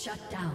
Shut down.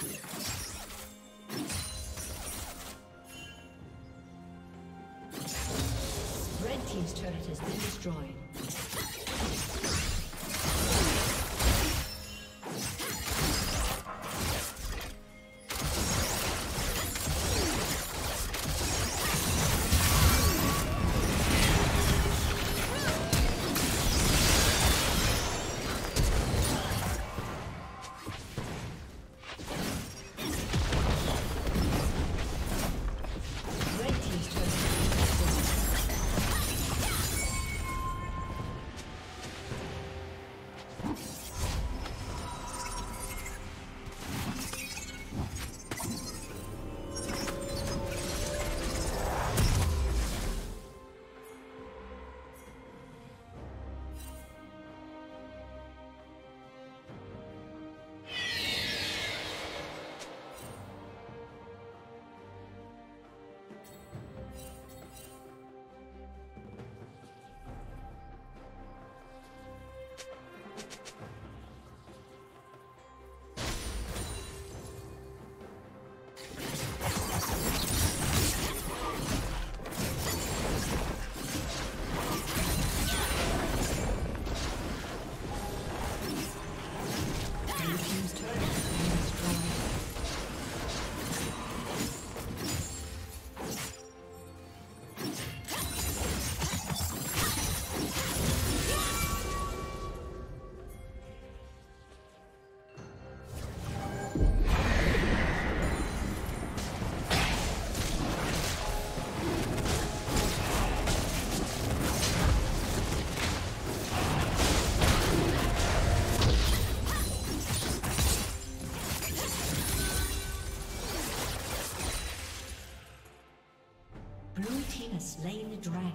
Red team's turret has been destroyed. Slain the dragon.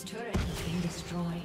team's turret has been destroyed.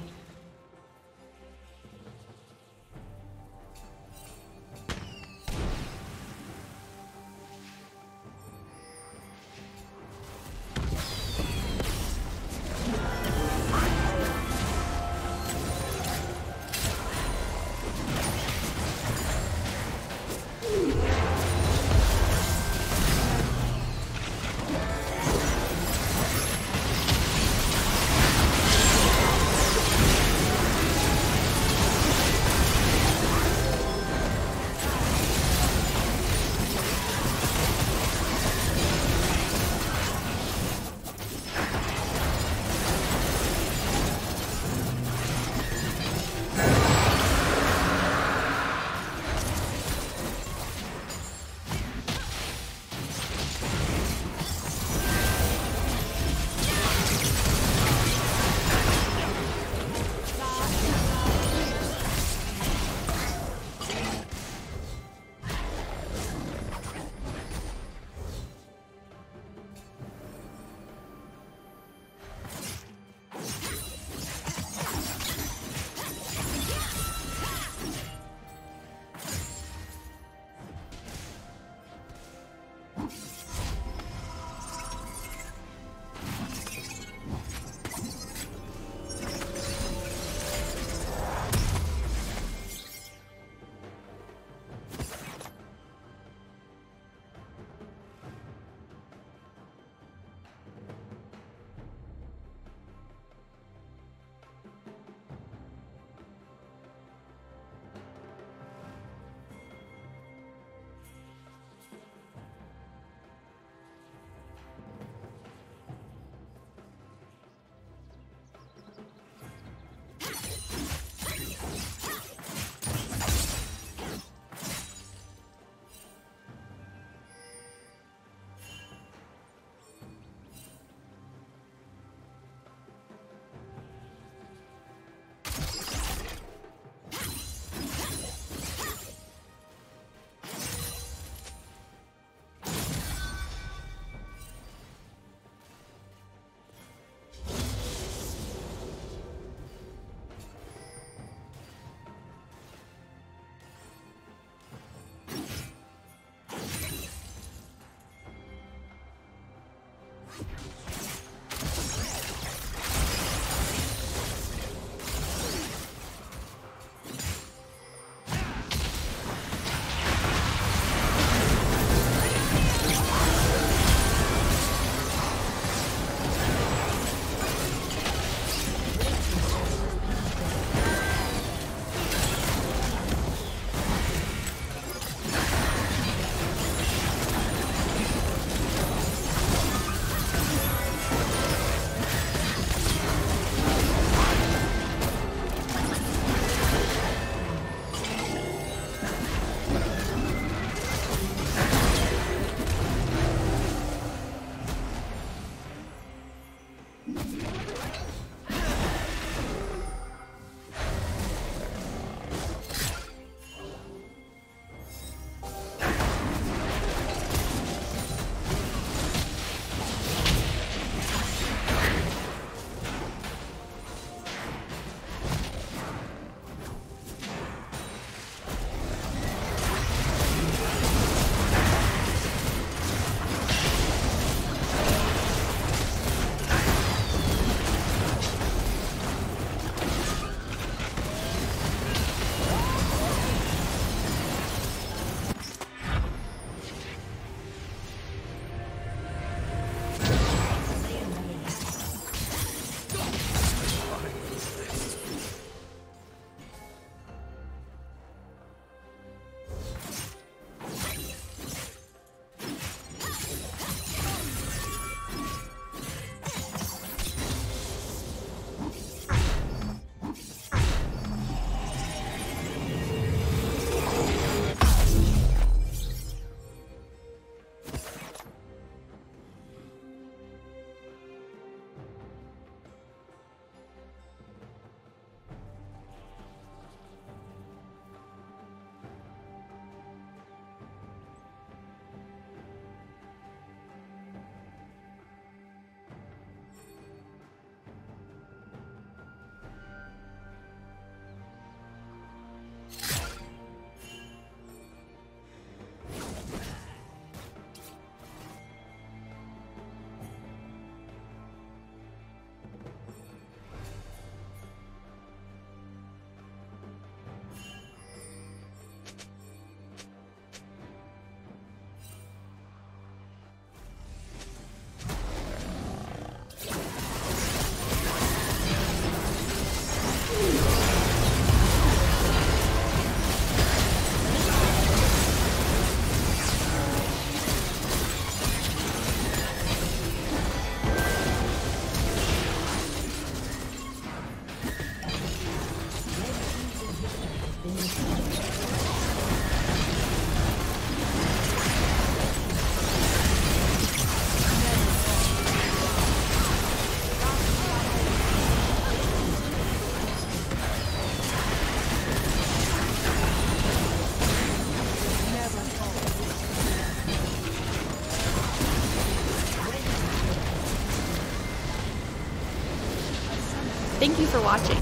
watching.